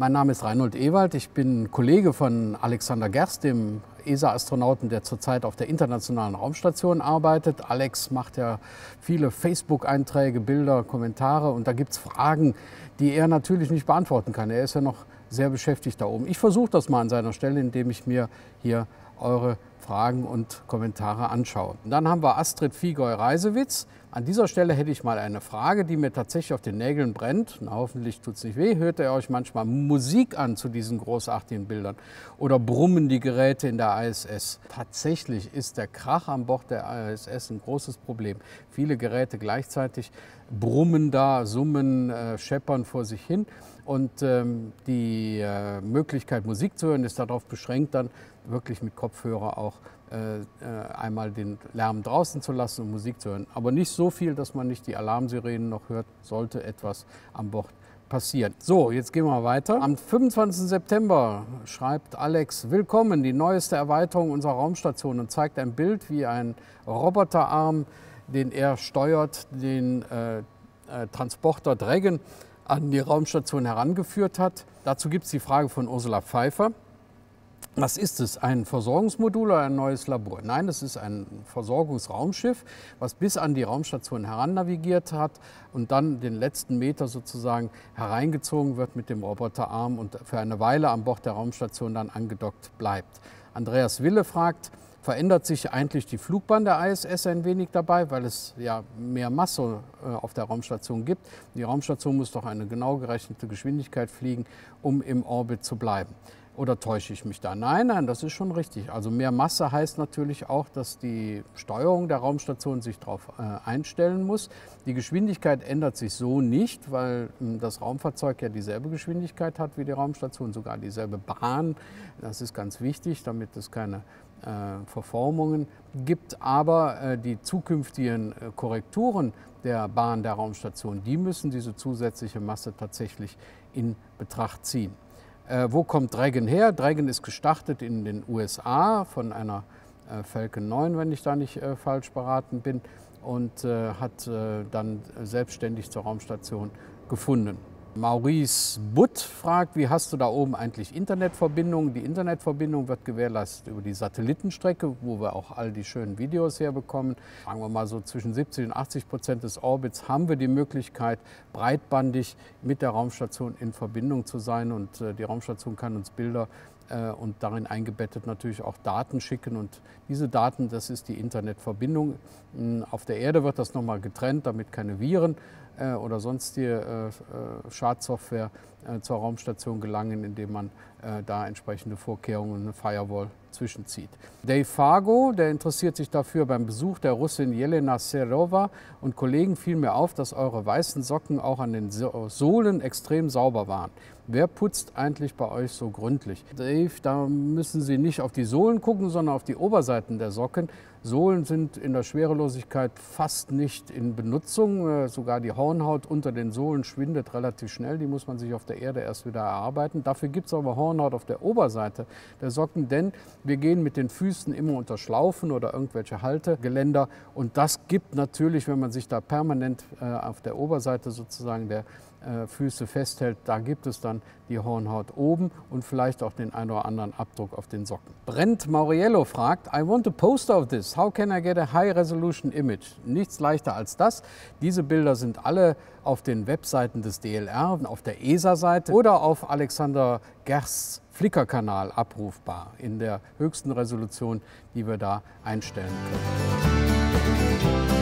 Mein Name ist Reinhold Ewald, ich bin Kollege von Alexander Gerst, dem ESA-Astronauten, der zurzeit auf der Internationalen Raumstation arbeitet. Alex macht ja viele Facebook-Einträge, Bilder, Kommentare und da gibt es Fragen, die er natürlich nicht beantworten kann. Er ist ja noch sehr beschäftigt da oben. Ich versuche das mal an seiner Stelle, indem ich mir hier eure Fragen und Kommentare anschaue. Und dann haben wir Astrid Figoy-Reisewitz. An dieser Stelle hätte ich mal eine Frage, die mir tatsächlich auf den Nägeln brennt. Na, hoffentlich tut es nicht weh. Hört ihr euch manchmal Musik an zu diesen großartigen Bildern? Oder brummen die Geräte in der ISS? Tatsächlich ist der Krach an Bord der ISS ein großes Problem. Viele Geräte gleichzeitig brummen da, summen, scheppern vor sich hin. Und die Möglichkeit, Musik zu hören, ist darauf beschränkt, dann wirklich mit Kopfhörer auch einmal den Lärm draußen zu lassen und Musik zu hören. Aber nicht so viel, dass man nicht die Alarmsirenen noch hört, sollte etwas an Bord passieren. So, jetzt gehen wir mal weiter. Am 25. September schreibt Alex: Willkommen, die neueste Erweiterung unserer Raumstation, und zeigt ein Bild, wie ein Roboterarm, den er steuert, den Transporter Dragon an die Raumstation herangeführt hat. Dazu gibt es die Frage von Ursula Pfeiffer. Was ist es, ein Versorgungsmodul oder ein neues Labor? Nein, es ist ein Versorgungsraumschiff, was bis an die Raumstation herannavigiert hat und dann den letzten Meter sozusagen hereingezogen wird mit dem Roboterarm und für eine Weile an Bord der Raumstation dann angedockt bleibt. Andreas Wille fragt: Verändert sich eigentlich die Flugbahn der ISS ein wenig dabei, weil es ja mehr Masse auf der Raumstation gibt? Die Raumstation muss doch eine genau gerechnete Geschwindigkeit fliegen, um im Orbit zu bleiben. Oder täusche ich mich da? Nein, nein, das ist schon richtig. Also mehr Masse heißt natürlich auch, dass die Steuerung der Raumstation sich darauf einstellen muss. Die Geschwindigkeit ändert sich so nicht, weil das Raumfahrzeug ja dieselbe Geschwindigkeit hat wie die Raumstation, sogar dieselbe Bahn. Das ist ganz wichtig, damit es keine Verformungen gibt, aber die zukünftigen Korrekturen der Bahn der Raumstation, die müssen diese zusätzliche Masse tatsächlich in Betracht ziehen. Wo kommt Dragon her? Dragon ist gestartet in den USA von einer Falcon 9, wenn ich da nicht falsch beraten bin, und hat dann selbstständig zur Raumstation gefunden. Maurice Butt fragt: Wie hast du da oben eigentlich Internetverbindung? Die Internetverbindung wird gewährleistet über die Satellitenstrecke, wo wir auch all die schönen Videos herbekommen. Sagen wir mal so, zwischen 70 und 80% des Orbits haben wir die Möglichkeit, breitbandig mit der Raumstation in Verbindung zu sein. Und die Raumstation kann uns Bilder und darin eingebettet natürlich auch Daten schicken. Und diese Daten, das ist die Internetverbindung. Auf der Erde wird das nochmal getrennt, damit keine Viren oder sonstige Schadsoftware zur Raumstation gelangen, indem man da entsprechende Vorkehrungen, eine Firewall zwischenzieht. Dave Fargo, der interessiert sich dafür: Beim Besuch der Russin Jelena Serowa und Kollegen fiel mir auf, dass eure weißen Socken auch an den Sohlen extrem sauber waren. Wer putzt eigentlich bei euch so gründlich? Dave, da müssen Sie nicht auf die Sohlen gucken, sondern auf die Oberseiten der Socken. Sohlen sind in der Schwerelosigkeit fast nicht in Benutzung. Sogar die Hornhaut unter den Sohlen schwindet relativ schnell. Die muss man sich auf der Erde erst wieder erarbeiten. Dafür gibt es aber Hornhaut auf der Oberseite der Socken, denn wir gehen mit den Füßen immer unter Schlaufen oder irgendwelche Haltegeländer. Und das gibt natürlich, wenn man sich da permanent auf der Oberseite sozusagen der Füße festhält, da gibt es dann die Hornhaut oben und vielleicht auch den einen oder anderen Abdruck auf den Socken. Brent Mauriello fragt: I want a poster of this. How can I get a high resolution image? Nichts leichter als das. Diese Bilder sind alle auf den Webseiten des DLR, auf der ESA-Seite oder auf Alexander Gersts Flickr-Kanal abrufbar in der höchsten Resolution, die wir da einstellen können.